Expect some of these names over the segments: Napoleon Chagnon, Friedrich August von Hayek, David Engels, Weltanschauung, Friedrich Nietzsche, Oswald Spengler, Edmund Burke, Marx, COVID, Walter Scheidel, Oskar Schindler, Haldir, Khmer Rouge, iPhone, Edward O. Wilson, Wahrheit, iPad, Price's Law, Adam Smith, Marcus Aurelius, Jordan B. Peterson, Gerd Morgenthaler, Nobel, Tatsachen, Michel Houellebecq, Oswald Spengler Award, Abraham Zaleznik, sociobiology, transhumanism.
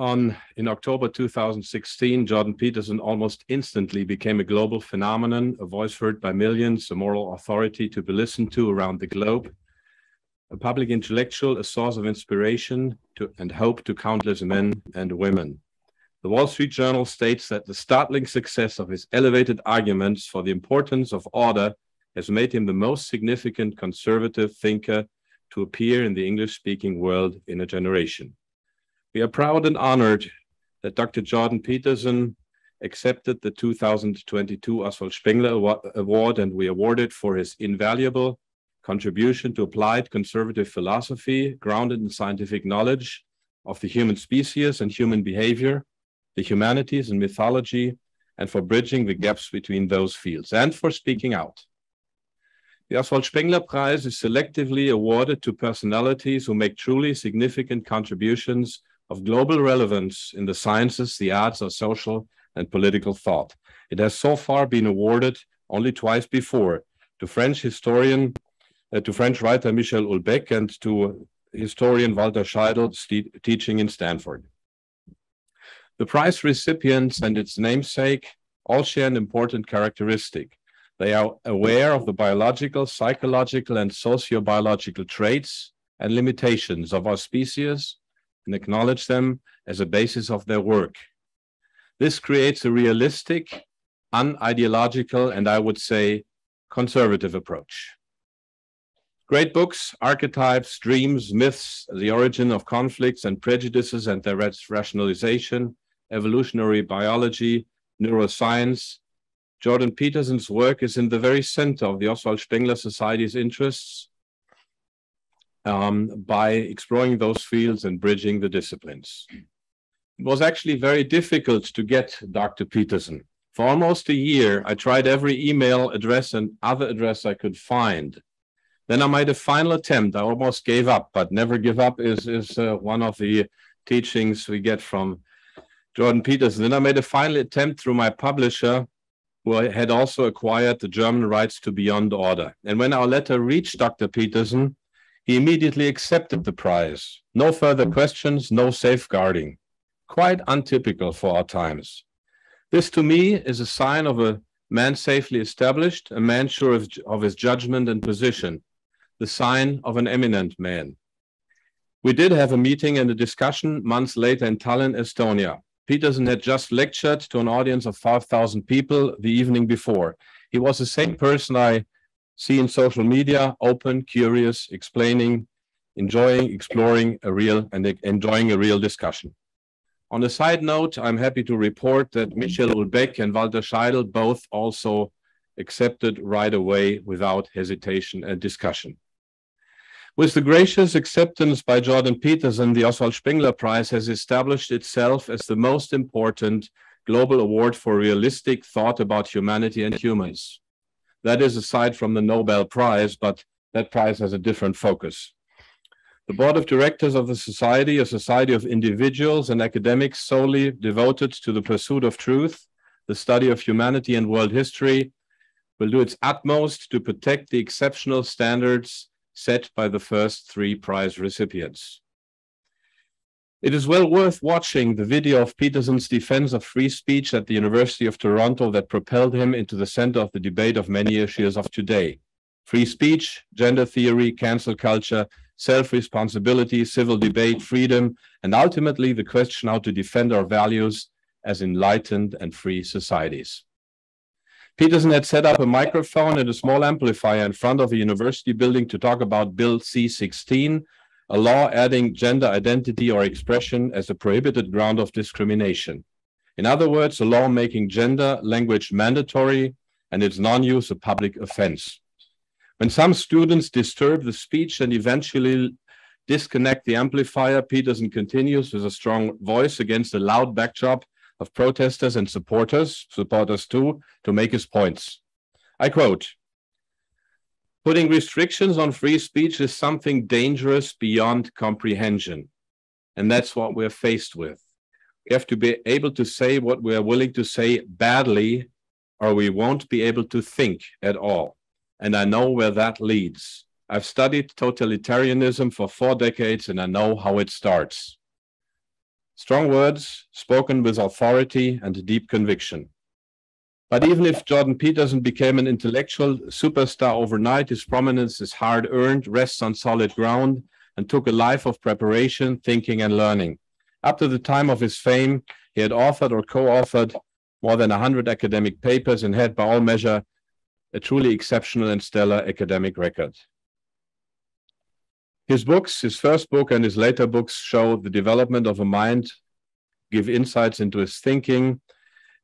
In October 2016, Jordan Peterson almost instantly became a global phenomenon, a voice heard by millions, a moral authority to be listened to around the globe, a public intellectual, a source of inspiration and hope to countless men and women. The Wall Street Journal states that the startling success of his elevated arguments for the importance of order has made him the most significant conservative thinker to appear in the English-speaking world in a generation. We are proud and honored that Dr. Jordan Peterson accepted the 2022 Oswald Spengler Award, and we award it for his invaluable contribution to applied conservative philosophy grounded in scientific knowledge of the human species and human behavior, the humanities and mythology, and for bridging the gaps between those fields, and for speaking out. The Oswald Spengler Prize is selectively awarded to personalities who make truly significant contributions of global relevance in the sciences, the arts, or social and political thought. It has so far been awarded only twice before, to French writer Michel Houellebecq and to historian Walter Scheidel, teaching in Stanford. The prize recipients and its namesake all share an important characteristic. They are aware of the biological, psychological, and sociobiological traits and limitations of our species, and acknowledge them as a basis of their work. This creates a realistic, unideological, and I would say conservative approach. Great books, archetypes, dreams, myths, the origin of conflicts and prejudices and their rationalization, evolutionary biology, neuroscience. Jordan Peterson's work is in the very center of the Oswald Spengler Society's interests by exploring those fields and bridging the disciplines. It was actually very difficult to get Dr. Peterson. For almost a year, I tried every email address and other address I could find. Then I made a final attempt. I almost gave up, but never give up is one of the teachings we get from Jordan Peterson. Then I made a final attempt through my publisher, who had also acquired the German rights to Beyond Order. And when our letter reached Dr. Peterson, he immediately accepted the prize. No further questions, no safeguarding. Quite untypical for our times. This to me is a sign of a man safely established, a man sure of his judgment and position, the sign of an eminent man. We did have a meeting and a discussion months later in Tallinn, Estonia. Peterson had just lectured to an audience of 5,000 people the evening before. He was the same person I see in social media, open, curious, explaining, enjoying a real discussion. On a side note, I'm happy to report that Michel Houellebecq and Walter Scheidel both also accepted right away without hesitation and discussion. With the gracious acceptance by Jordan Peterson, the Oswald Spengler Prize has established itself as the most important global award for realistic thought about humanity and humans. That is aside from the Nobel Prize, but that prize has a different focus. The board of directors of the society, a society of individuals and academics solely devoted to the pursuit of truth, the study of humanity and world history, will do its utmost to protect the exceptional standards set by the first three prize recipients. It is well worth watching the video of Peterson's defense of free speech at the University of Toronto that propelled him into the center of the debate of many issues of today. Free speech, gender theory, cancel culture, self-responsibility, civil debate, freedom, and ultimately the question how to defend our values as enlightened and free societies. Peterson had set up a microphone and a small amplifier in front of a university building to talk about Bill C-16, a law adding gender identity or expression as a prohibited ground of discrimination. In other words, a law making gender language mandatory and its non-use a public offense. When some students disturb the speech and eventually disconnect the amplifier, Peterson continues with a strong voice against a loud backdrop of protesters and supporters too, to make his points. I quote, "Putting restrictions on free speech is something dangerous beyond comprehension. And that's what we're faced with. We have to be able to say what we're willing to say badly, or we won't be able to think at all. And I know where that leads. I've studied totalitarianism for 4 decades, and I know how it starts." Strong words spoken with authority and deep conviction. But even if Jordan Peterson became an intellectual superstar overnight, his prominence is hard-earned, rests on solid ground, and took a life of preparation, thinking, and learning. Up to the time of his fame, he had authored or co-authored more than 100 academic papers and had, by all measure, a truly exceptional and stellar academic record. His books, his first book and his later books, show the development of a mind, give insights into his thinking,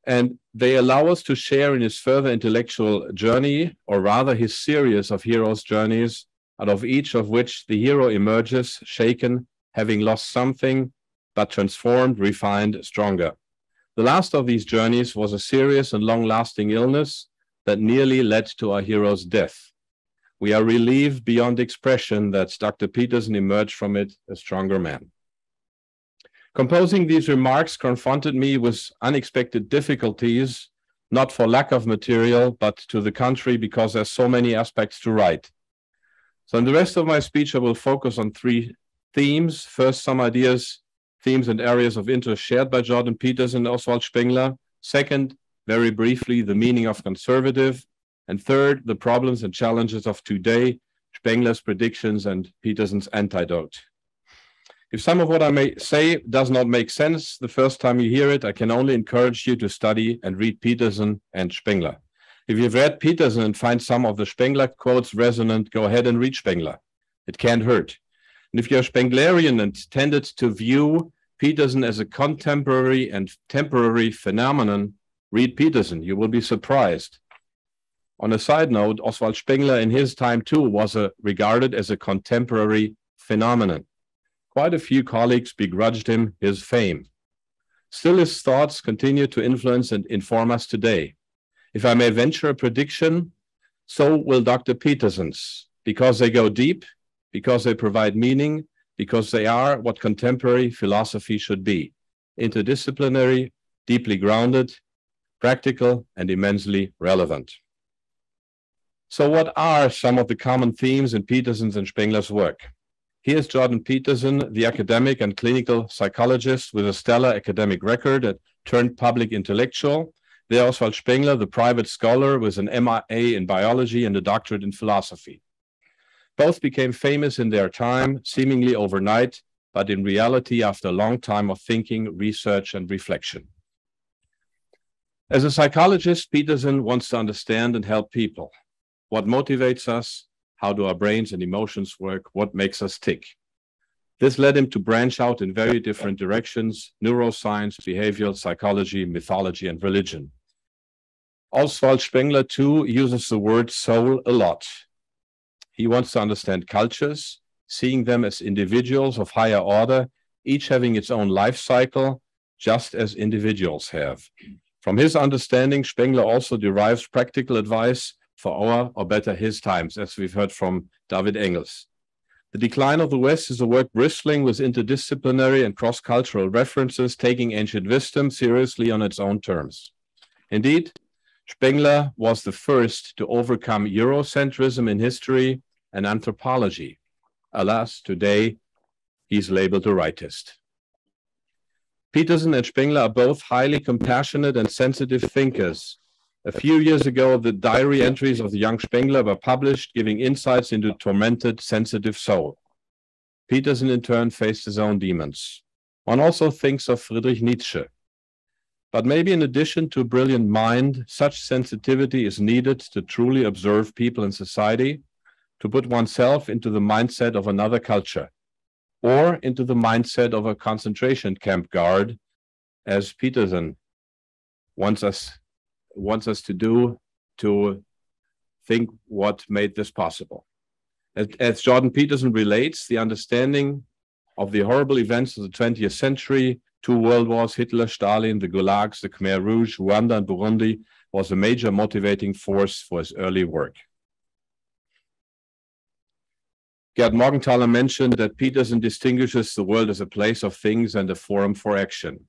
and they allow us to share in his further intellectual journey, or rather his series of heroes' journeys, out of each of which the hero emerges shaken, having lost something, but transformed, refined, stronger. The last of these journeys was a serious and long-lasting illness that nearly led to our hero's death. We are relieved beyond expression that Dr. Peterson emerged from it a stronger man. Composing these remarks confronted me with unexpected difficulties, not for lack of material, but to the contrary, because there's so many aspects to write. So in the rest of my speech, I will focus on three themes. First, some ideas, themes, and areas of interest shared by Jordan Peterson and Oswald Spengler. Second, very briefly, the meaning of conservative. And third, the problems and challenges of today, Spengler's predictions and Peterson's antidote. If some of what I may say does not make sense the first time you hear it, I can only encourage you to study and read Peterson and Spengler. If you've read Peterson and find some of the Spengler quotes resonant, go ahead and read Spengler. It can't hurt. And if you're Spenglerian and tended to view Peterson as a contemporary and temporary phenomenon, read Peterson. You will be surprised. On a side note, Oswald Spengler in his time too was regarded as a contemporary phenomenon. Quite a few colleagues begrudged him his fame. Still, his thoughts continue to influence and inform us today. If I may venture a prediction, so will Dr. Peterson's, because they go deep, because they provide meaning, because they are what contemporary philosophy should be: interdisciplinary, deeply grounded, practical, and immensely relevant. So what are some of the common themes in Peterson's and Spengler's work? Here's Jordan Peterson, the academic and clinical psychologist with a stellar academic record and turned public intellectual. There, Oswald Spengler, the private scholar with an MA in biology and a doctorate in philosophy. Both became famous in their time, seemingly overnight, but in reality after a long time of thinking, research, and reflection. As a psychologist, Peterson wants to understand and help people. What motivates us? How do our brains and emotions work? What makes us tick? This led him to branch out in very different directions: neuroscience, behavioral psychology, mythology, and religion. Oswald Spengler, too, uses the word soul a lot. He wants to understand cultures, seeing them as individuals of higher order, each having its own life cycle, just as individuals have. From his understanding, Spengler also derives practical advice for our, or better, his times, as we've heard from David Engels. The Decline of the West is a work bristling with interdisciplinary and cross-cultural references, taking ancient wisdom seriously on its own terms. Indeed, Spengler was the first to overcome Eurocentrism in history and anthropology. Alas, today, he's labeled a rightist. Peterson and Spengler are both highly compassionate and sensitive thinkers. A few years ago, the diary entries of the young Spengler were published, giving insights into a tormented, sensitive soul. Peterson, in turn, faced his own demons. One also thinks of Friedrich Nietzsche. But maybe in addition to a brilliant mind, such sensitivity is needed to truly observe people and society, to put oneself into the mindset of another culture, or into the mindset of a concentration camp guard, as Peterson wants us to do, to think what made this possible. As Jordan Peterson relates, the understanding of the horrible events of the 20th century, two world wars, Hitler, Stalin, the Gulags, the Khmer Rouge, Rwanda, and Burundi, was a major motivating force for his early work. Gerd Morgenthaler mentioned that Peterson distinguishes the world as a place of things and a forum for action.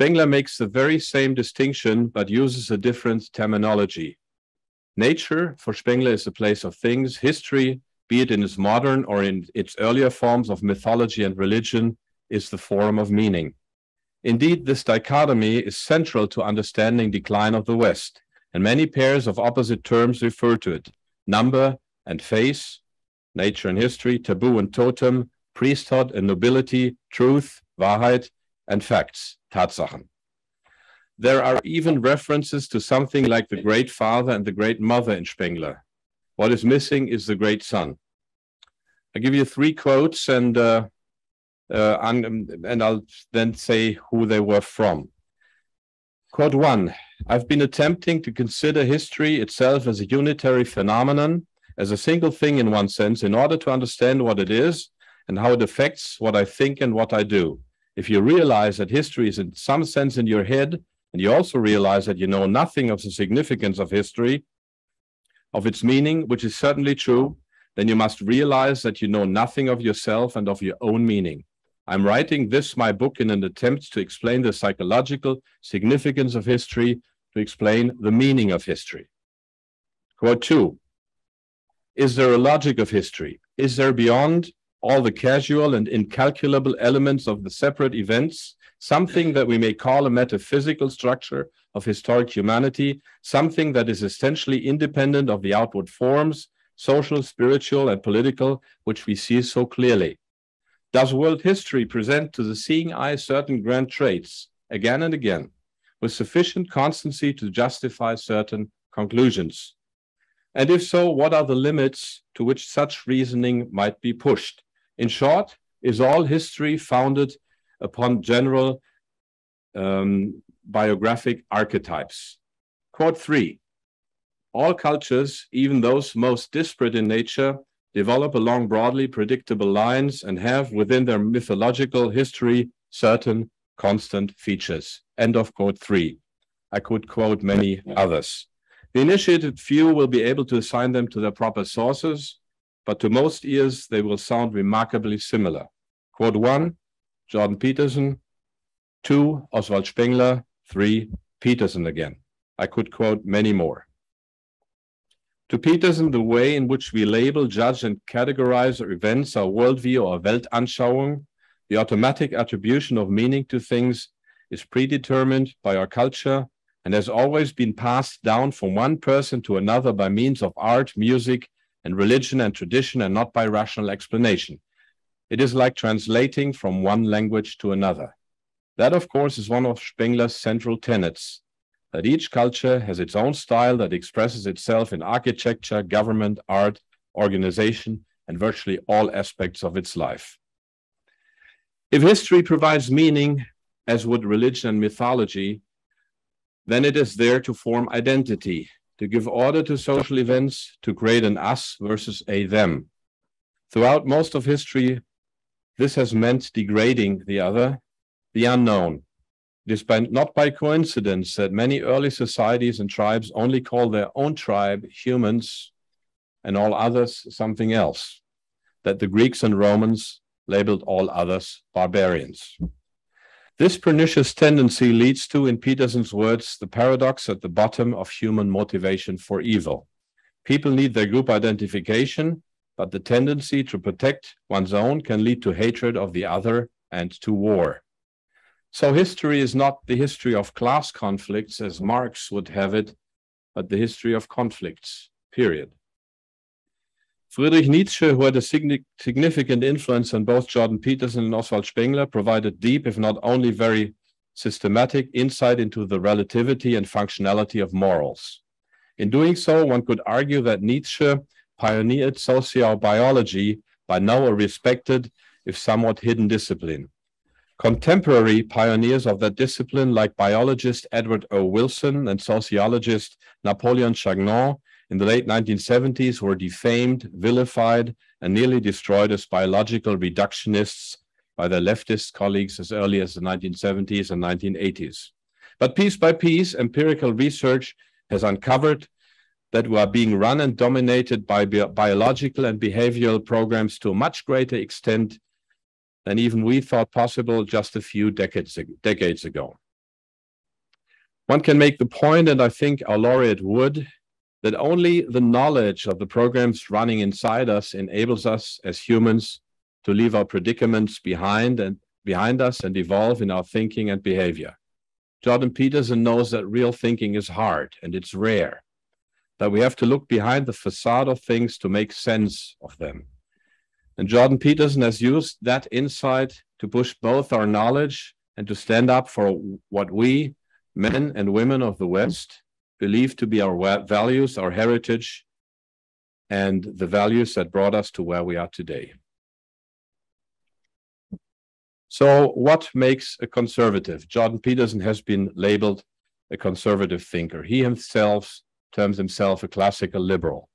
Spengler makes the very same distinction, but uses a different terminology. Nature, for Spengler, is a place of things. History, be it in its modern or in its earlier forms of mythology and religion, is the forum of meaning. Indeed, this dichotomy is central to understanding decline of the West, and many pairs of opposite terms refer to it: number and face, nature and history, taboo and totem, priesthood and nobility, truth, Wahrheit, and facts, Tatsachen. There are even references to something like the great father and the great mother in Spengler. What is missing is the great son. I'll give you three quotes, and I'll then say who they were from. Quote one, "I've been attempting to consider history itself as a unitary phenomenon, as a single thing in one sense, in order to understand what it is and how it affects what I think and what I do. If you realize that history is in some sense in your head, and you also realize that you know nothing of the significance of history, of its meaning, which is certainly true, then you must realize that you know nothing of yourself and of your own meaning. I'm writing this, my book, in an attempt to explain the psychological significance of history, to explain the meaning of history." Quote two, "Is there a logic of history? Is there beyond all the casual and incalculable elements of the separate events something that we may call a metaphysical structure of historic humanity, something that is essentially independent of the outward forms, social, spiritual, and political, which we see so clearly? Does world history present to the seeing eye certain grand traits, again and again, with sufficient constancy to justify certain conclusions? And if so, what are the limits to which such reasoning might be pushed? In short, is all history founded upon general biographic archetypes?" Quote three, "All cultures, even those most disparate in nature, develop along broadly predictable lines and have within their mythological history certain constant features." End of quote three. I could quote many others. The initiated few will be able to assign them to their proper sources, but to most ears they will sound remarkably similar. Quote one, Jordan Peterson; two, Oswald Spengler; three, Peterson again. I could quote many more. To Peterson, the way in which we label, judge, and categorize events, our worldview or Weltanschauung, the automatic attribution of meaning to things, is predetermined by our culture and has always been passed down from one person to another by means of art, music, and religion and tradition, and not by rational explanation. It is like translating from one language to another. That, of course, is one of Spengler's central tenets, that each culture has its own style that expresses itself in architecture, government, art, organization, and virtually all aspects of its life. If history provides meaning, as would religion and mythology, then it is there to form identity, to give order to social events, to create an us versus a them. Throughout most of history, this has meant degrading the other, the unknown. It is not by coincidence that many early societies and tribes only call their own tribe humans and all others something else, that the Greeks and Romans labeled all others barbarians. This pernicious tendency leads to, in Peterson's words, the paradox at the bottom of human motivation for evil. People need their group identification, but the tendency to protect one's own can lead to hatred of the other and to war. So history is not the history of class conflicts, as Marx would have it, but the history of conflicts, period. Friedrich Nietzsche, who had a significant influence on both Jordan Peterson and Oswald Spengler, provided deep, if not only very systematic, insight into the relativity and functionality of morals. In doing so, one could argue that Nietzsche pioneered sociobiology, by now a respected, if somewhat hidden, discipline. Contemporary pioneers of that discipline, like biologist Edward O. Wilson and sociologist Napoleon Chagnon, in the late 1970s were defamed, vilified, and nearly destroyed as biological reductionists by their leftist colleagues as early as the 1970s and 1980s. But piece by piece, empirical research has uncovered that we are being run and dominated by biological and behavioral programs to a much greater extent than even we thought possible just a few decades ago. One can make the point, and I think our laureate would, that only the knowledge of the programs running inside us enables us as humans to leave our predicaments behind and behind us and evolve in our thinking and behavior. Jordan Peterson knows that real thinking is hard and it's rare, that we have to look behind the facade of things to make sense of them. And Jordan Peterson has used that insight to push both our knowledge and to stand up for what we, men and women of the West, believe to be our values, our heritage, and the values that brought us to where we are today. So what makes a conservative? Jordan Peterson has been labeled a conservative thinker. He himself terms himself a classical liberal.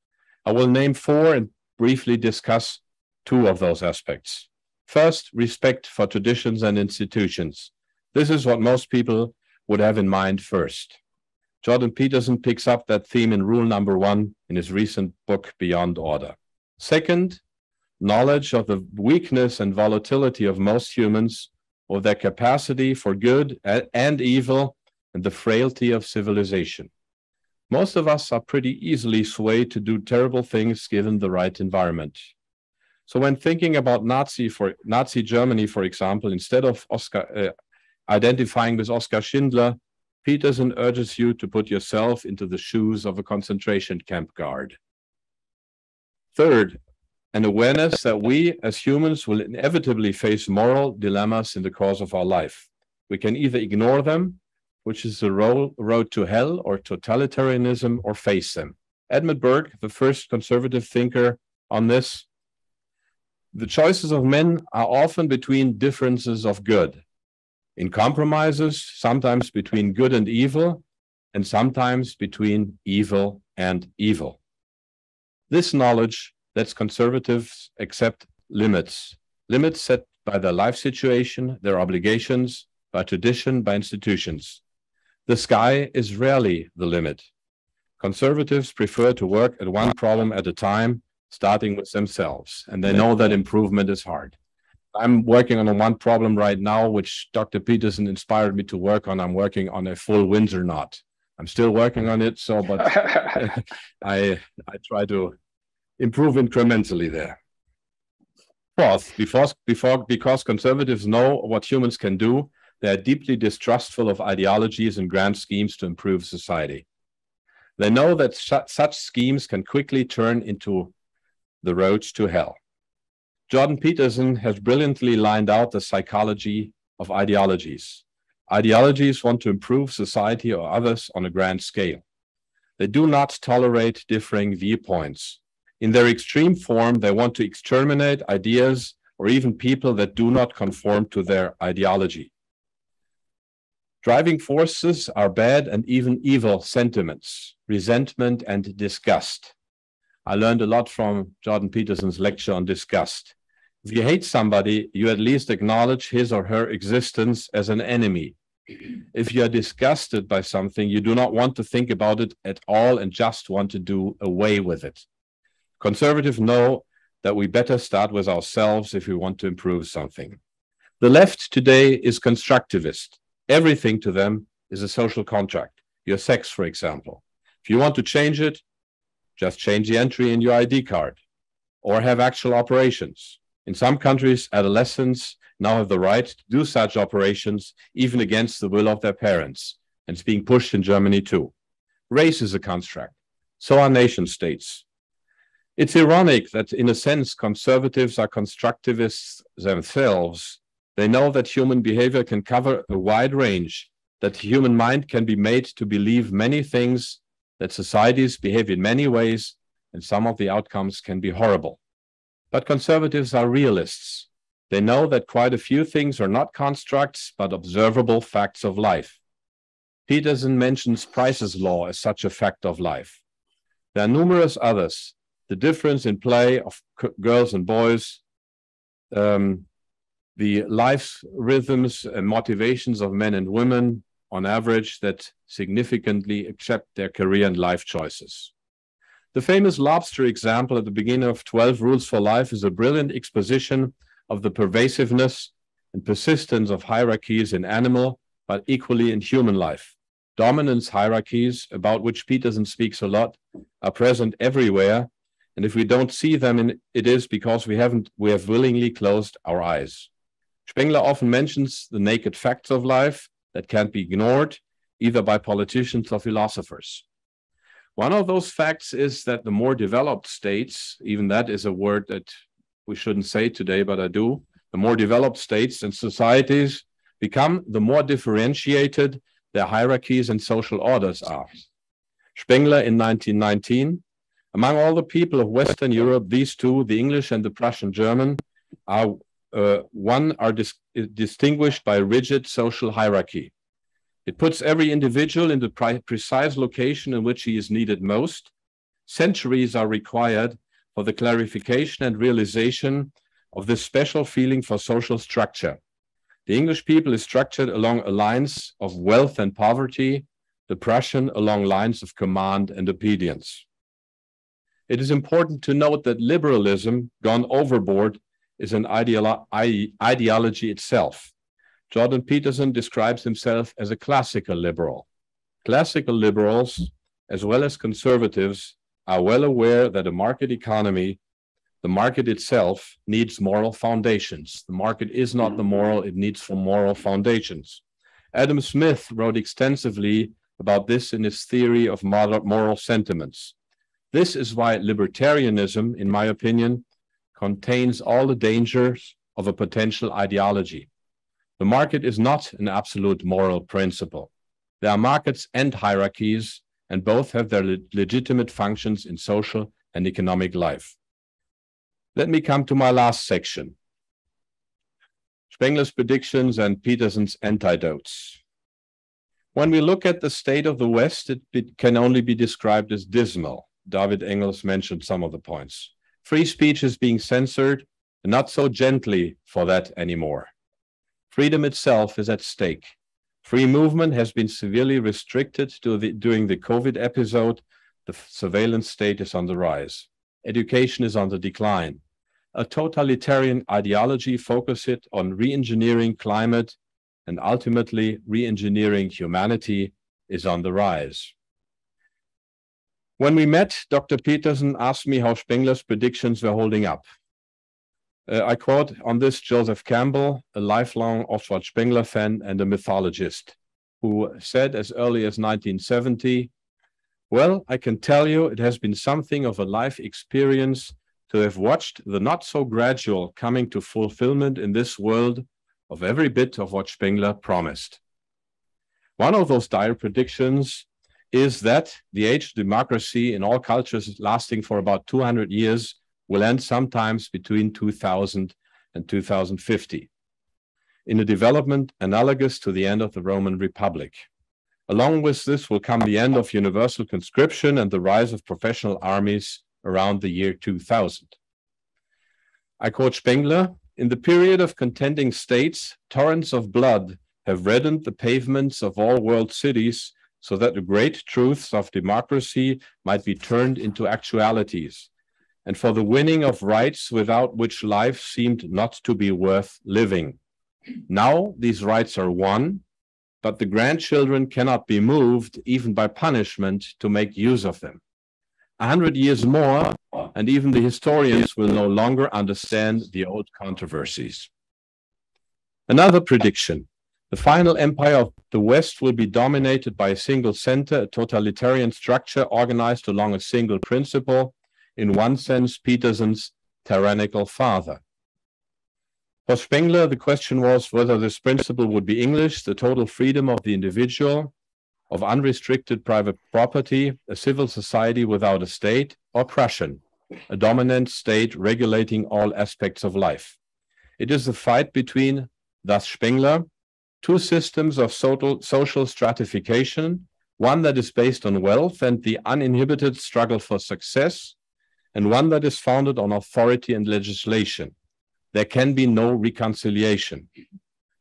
I will name four and briefly discuss two of those aspects. First, respect for traditions and institutions. This is what most people would have in mind first. Jordan Peterson picks up that theme in rule number one in his recent book, Beyond Order. Second, knowledge of the weakness and volatility of most humans, of their capacity for good and evil, and the frailty of civilization. Most of us are pretty easily swayed to do terrible things given the right environment. So when thinking about Nazi Germany, for example, instead of identifying with Oskar Schindler, Peterson urges you to put yourself into the shoes of a concentration camp guard. Third, an awareness that we as humans will inevitably face moral dilemmas in the course of our life. We can either ignore them, which is the road to hell or totalitarianism, or face them. Edmund Burke, the first conservative thinker on this, the choices of men are often between differences of good, in compromises, sometimes between good and evil, and sometimes between evil and evil. This knowledge lets conservatives accept limits set by their life situation, their obligations, by tradition, by institutions. The sky is rarely the limit. Conservatives prefer to work at one problem at a time, starting with themselves, and they know that improvement is hard. I'm working on one problem right now, which Dr. Peterson inspired me to work on. I'm working on a full Windsor knot. I'm still working on it, but I try to improve incrementally there. Fourth, because conservatives know what humans can do, they are deeply distrustful of ideologies and grand schemes to improve society. They know that such schemes can quickly turn into the roads to hell. Jordan Peterson has brilliantly lined out the psychology of ideologies. Ideologies want to improve society or others on a grand scale. They do not tolerate differing viewpoints. In their extreme form, they want to exterminate ideas or even people that do not conform to their ideology. Driving forces are bad and even evil sentiments, resentment and disgust. I learned a lot from Jordan Peterson's lecture on disgust. If you hate somebody, you at least acknowledge his or her existence as an enemy. If you are disgusted by something, you do not want to think about it at all and just want to do away with it. Conservatives know that we better start with ourselves if we want to improve something. The left today is constructivist. Everything to them is a social contract. Your sex, for example. If you want to change it, just change the entry in your ID card or have actual operations. In some countries, adolescents now have the right to do such operations even against the will of their parents, and it's being pushed in Germany too. Race is a construct. So are nation states. It's ironic that, in a sense, conservatives are constructivists themselves. They know that human behavior can cover a wide range, that the human mind can be made to believe many things, that societies behave in many ways, and some of the outcomes can be horrible. But conservatives are realists. They know that quite a few things are not constructs, but observable facts of life. Peterson mentions Price's Law as such a fact of life. There are numerous others. The difference in play of girls and boys, the life rhythms and motivations of men and women, on average, that significantly affect their career and life choices. The famous lobster example at the beginning of 12 Rules for Life is a brilliant exposition of the pervasiveness and persistence of hierarchies in animal, but equally in human life. Dominance hierarchies, about which Peterson speaks a lot, are present everywhere, and if we don't see them, it is because we have willingly closed our eyes. Spengler often mentions the naked facts of life that can't be ignored, either by politicians or philosophers. One of those facts is that the more developed states, even that is a word that we shouldn't say today, but I do, the more developed states and societies become, the more differentiated their hierarchies and social orders are. Spengler in 1919, among all the people of Western Europe, these two, the English and the Prussian German, are distinguished by rigid social hierarchy. It puts every individual in the precise location in which he is needed most. Centuries are required for the clarification and realization of this special feeling for social structure. The English people is structured along lines of wealth and poverty, the Prussian along lines of command and obedience. It is important to note that liberalism, gone overboard, is an ideology itself. Jordan Peterson describes himself as a classical liberal. Classical liberals, as well as conservatives, are well aware that a market economy, the market itself, needs moral foundations. The market is not the moral, it needs moral foundations. Adam Smith wrote extensively about this in his theory of moral sentiments. This is why libertarianism, in my opinion, contains all the dangers of a potential ideology. The market is not an absolute moral principle. There are markets and hierarchies, and both have their legitimate functions in social and economic life. Let me come to my last section, Spengler's predictions and Peterson's antidotes. When we look at the state of the West, it can only be described as dismal. David Engels mentioned some of the points. Free speech is being censored, and not so gently for that anymore. Freedom itself is at stake. Free movement has been severely restricted during the COVID episode. The surveillance state is on the rise. Education is on the decline. A totalitarian ideology focuses on re-engineering climate and ultimately re-engineering humanity is on the rise. When we met, Dr. Peterson asked me how Spengler's predictions were holding up. I quote on this Joseph Campbell, a lifelong Oswald Spengler fan and a mythologist, who said as early as 1970, "Well, I can tell you it has been something of a life experience to have watched the not-so-gradual coming to fulfillment in this world of every bit of what Spengler promised." One of those dire predictions is that the age of democracy in all cultures lasting for about 200 years will end sometimes between 2000 and 2050, in a development analogous to the end of the Roman Republic. Along with this will come the end of universal conscription and the rise of professional armies around the year 2000. I quote Spengler, "In the period of contending states, torrents of blood have reddened the pavements of all world cities so that the great truths of democracy might be turned into actualities, and for the winning of rights without which life seemed not to be worth living. Now these rights are won, but the grandchildren cannot be moved, even by punishment, to make use of them. 100 years more, and even the historians will no longer understand the old controversies." Another prediction. The final empire of the West will be dominated by a single center, a totalitarian structure organized along a single principle, in one sense, Peterson's tyrannical father. For Spengler, the question was whether this principle would be English, the total freedom of the individual, of unrestricted private property, a civil society without a state, or Prussian, a dominant state regulating all aspects of life. It is a fight between, thus Spengler, two systems of social stratification, one that is based on wealth and the uninhibited struggle for success, and one that is founded on authority and legislation. There can be no reconciliation.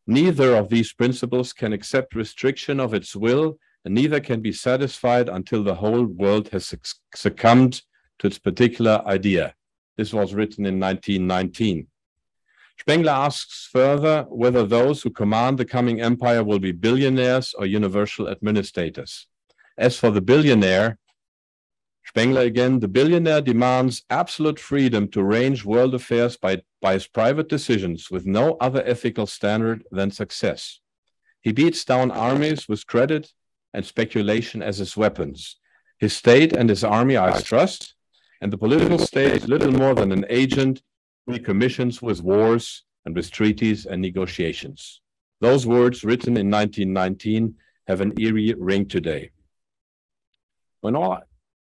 Neither of these principles can accept restriction of its will, and neither can be satisfied until the whole world has succumbed to its particular idea. This was written in 1919. Spengler asks further whether those who command the coming empire will be billionaires or universal administrators. As for the billionaire, Spengler again, the billionaire demands absolute freedom to arrange world affairs by by his private decisions with no other ethical standard than success. He beats down armies with credit and speculation as his weapons. His state and his army I trust, and the political state is little more than an agent who he commissions with wars and with treaties and negotiations. Those words, written in 1919, have an eerie ring today. When all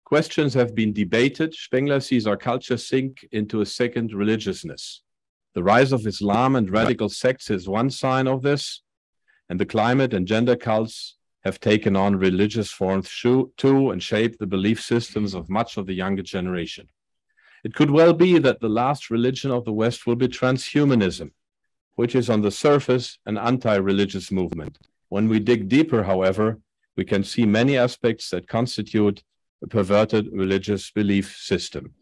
questions have been debated, Spengler sees our culture sink into a second religiousness. The rise of Islam and radical sects is one sign of this, and the climate and gender cults have taken on religious forms too and shaped the belief systems of much of the younger generation. It could well be that the last religion of the West will be transhumanism, which is on the surface an anti-religious movement. When we dig deeper, however, we can see many aspects that constitute a perverted religious belief system.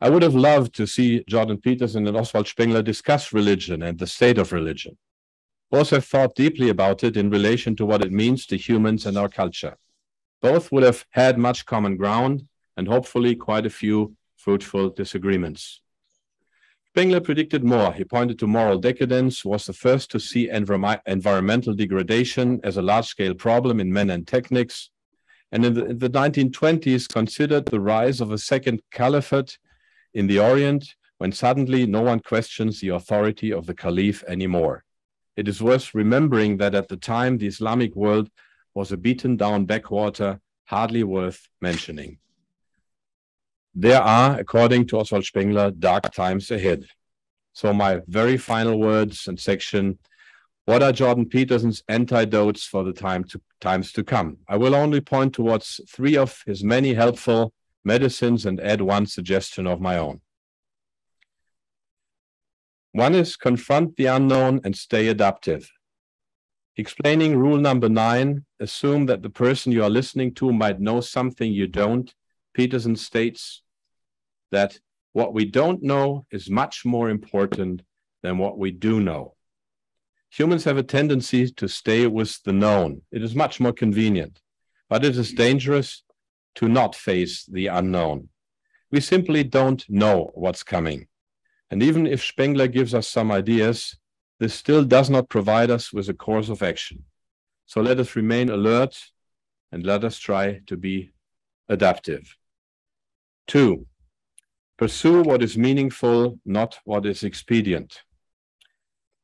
I would have loved to see Jordan Peterson and Oswald Spengler discuss religion and the state of religion. Both have thought deeply about it in relation to what it means to humans and our culture. Both would have had much common ground and hopefully quite a few fruitful disagreements. Spengler predicted more. He pointed to moral decadence, was the first to see environmental degradation as a large-scale problem in men and techniques, and in the 1920s considered the rise of a second caliphate in the Orient, when suddenly no one questions the authority of the caliph anymore. It is worth remembering that at the time the Islamic world was a beaten-down backwater, hardly worth mentioning. There are, according to Oswald Spengler, dark times ahead. So my very final words and section: what are Jordan Peterson's antidotes for the times to come? I will only point towards three of his many helpful medicines and add one suggestion of my own. One is confront the unknown and stay adaptive. Explaining rule number 9, assume that the person you are listening to might know something you don't, Peterson states that what we don't know is much more important than what we do know. Humans have a tendency to stay with the known. It is much more convenient, but it is dangerous to not face the unknown. We simply don't know what's coming. And even if Spengler gives us some ideas, this still does not provide us with a course of action. So let us remain alert and let us try to be adaptive. 2, pursue what is meaningful, not what is expedient.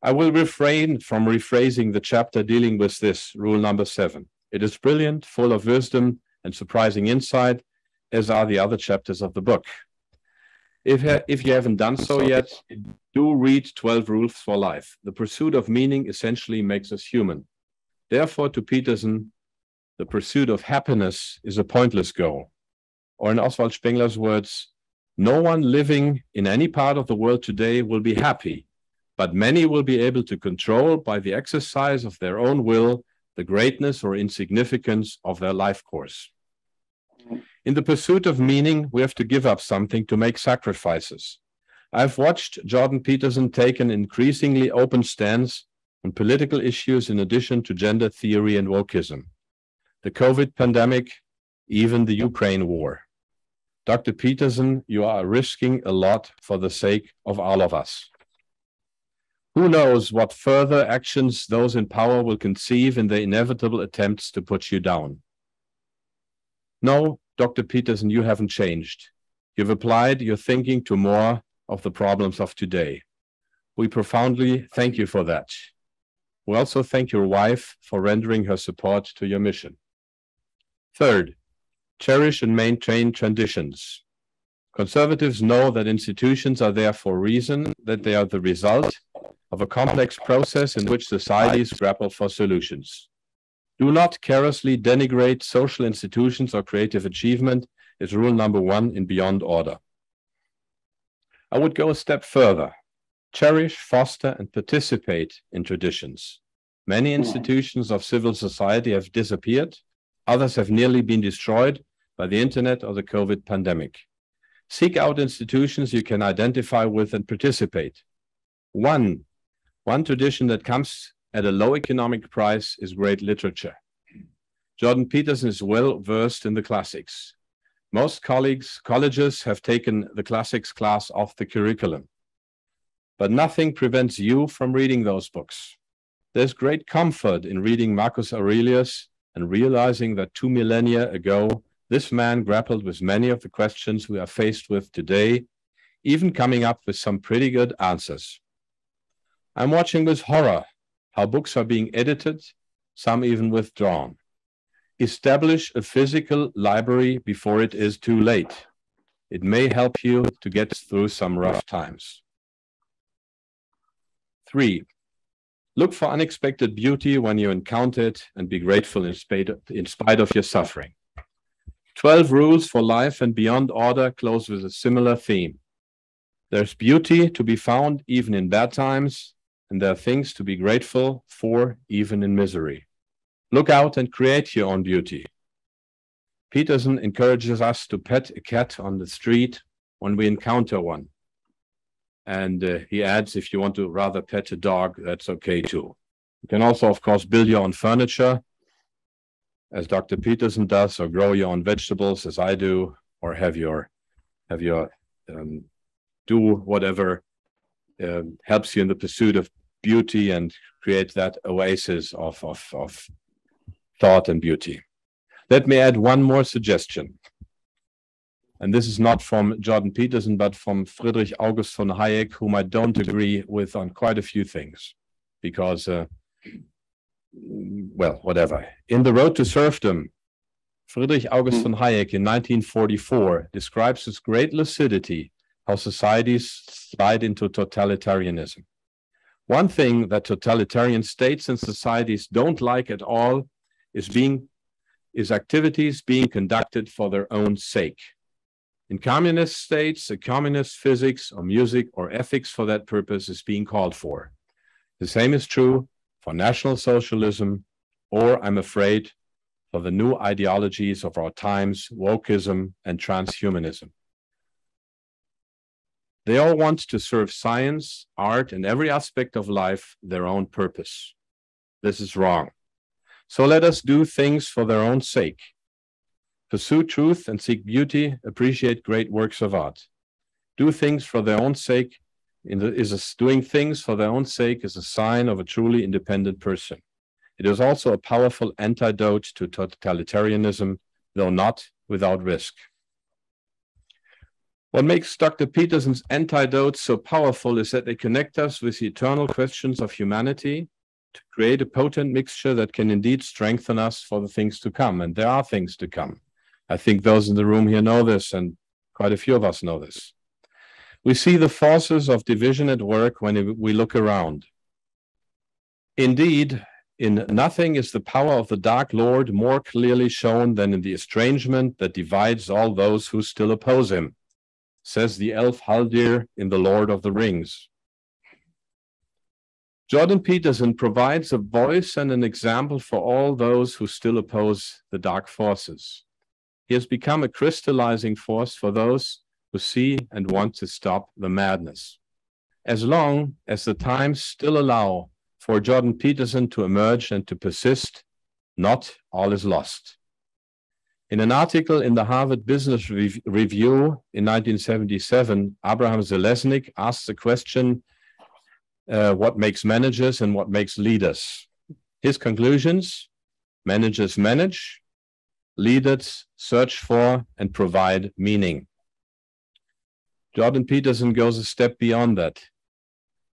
I will refrain from rephrasing the chapter dealing with this, rule number 7. It is brilliant, full of wisdom and surprising insight, as are the other chapters of the book. If you haven't done so yet, do read 12 Rules for Life. The pursuit of meaning essentially makes us human. Therefore, to Peterson, the pursuit of happiness is a pointless goal. Or in Oswald Spengler's words, no one living in any part of the world today will be happy, but many will be able to control by the exercise of their own will the greatness or insignificance of their life course. In the pursuit of meaning, we have to give up something, to make sacrifices. I've watched Jordan Peterson take an increasingly open stance on political issues in addition to gender theory and wokeism. The COVID pandemic, even the Ukraine war. Dr. Peterson, you are risking a lot for the sake of all of us. Who knows what further actions those in power will conceive in their inevitable attempts to put you down? No, Dr. Peterson, you haven't changed. You've applied your thinking to more of the problems of today. We profoundly thank you for that. We also thank your wife for rendering her support to your mission. 3rd, cherish and maintain traditions. Conservatives know that institutions are there for a reason, that they are the result of a complex process in which societies grapple for solutions. Do not carelessly denigrate social institutions or creative achievement is rule number 1 in Beyond Order. I would go a step further. Cherish, foster, and participate in traditions. Many institutions of civil society have disappeared. Others have nearly been destroyed by the internet or the COVID pandemic. Seek out institutions you can identify with and participate. One tradition that comes at a low economic price is great literature. Jordan Peterson is well versed in the classics. Most colleges have taken the classics class off the curriculum. but nothing prevents you from reading those books. There's great comfort in reading Marcus Aurelius and realizing that 2 millennia ago, this man grappled with many of the questions we are faced with today, even coming up with some pretty good answers. I'm watching with horror how books are being edited, some even withdrawn. Establish a physical library before it is too late. It may help you to get through some rough times. 3. Look for unexpected beauty when you encounter it and be grateful in spite of your suffering. 12 Rules for Life and Beyond Order close with a similar theme. There's beauty to be found even in bad times, and there are things to be grateful for even in misery. Look out and create your own beauty. Peterson encourages us to pet a cat on the street when we encounter one. And he adds, if you want to rather pet a dog, that's okay too. You can also, of course, build your own furniture, as Dr. Peterson does, or grow your own vegetables, as I do, or do whatever helps you in the pursuit of beauty and create that oasis of thought and beauty. Let me add one more suggestion. And this is not from Jordan Peterson, but from Friedrich August von Hayek, whom I don't agree with on quite a few things, because, well, whatever. In The Road to Serfdom, Friedrich August von Hayek in 1944 describes with great lucidity how societies slide into totalitarianism. One thing that totalitarian states and societies don't like at all is activities being conducted for their own sake. In communist states, a communist physics or music or ethics for that purpose is being called for. The same is true for National Socialism, or, I'm afraid, for the new ideologies of our times, wokeism and transhumanism. They all want to serve science, art, and every aspect of life their own purpose. This is wrong. So let us do things for their own sake. Pursue truth and seek beauty, appreciate great works of art. Do things for their own sake. Doing things for their own sake is a sign of a truly independent person. It is also a powerful antidote to totalitarianism, though not without risk. What makes Dr. Peterson's antidotes so powerful is that they connect us with the eternal questions of humanity, to create a potent mixture that can indeed strengthen us for the things to come. And there are things to come. I think those in the room here know this, and quite a few of us know this. We see the forces of division at work when we look around. Indeed, in nothing is the power of the Dark Lord more clearly shown than in the estrangement that divides all those who still oppose him, says the elf Haldir in The Lord of the Rings. Jordan Peterson provides a voice and an example for all those who still oppose the dark forces. He has become a crystallizing force for those who see and want to stop the madness. As long as the times still allow for Jordan Peterson to emerge and to persist, not all is lost. In an article in the Harvard Business Review in 1977, Abraham Zaleznik asks the question, what makes managers and what makes leaders? His conclusions: managers manage, leaders search for and provide meaning. Jordan Peterson goes a step beyond that.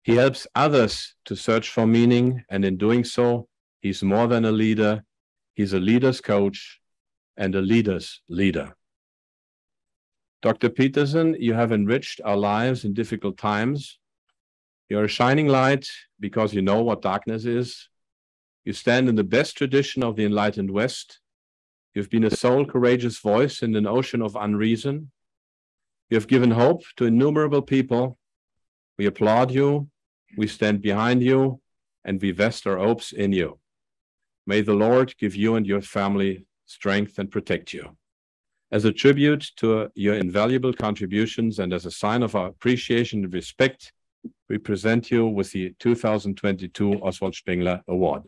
He helps others to search for meaning, and in doing so, he's more than a leader. He's a leader's coach and a leader's leader. Dr. Peterson, you have enriched our lives in difficult times. You're a shining light because you know what darkness is. You stand in the best tradition of the enlightened West. You've been a sole, courageous voice in an ocean of unreason. You have given hope to innumerable people. We applaud you. We stand behind you, and we vest our hopes in you. May the Lord give you and your family strength and protect you. As a tribute to your invaluable contributions and as a sign of our appreciation and respect, we present you with the 2022 Oswald Spengler Award.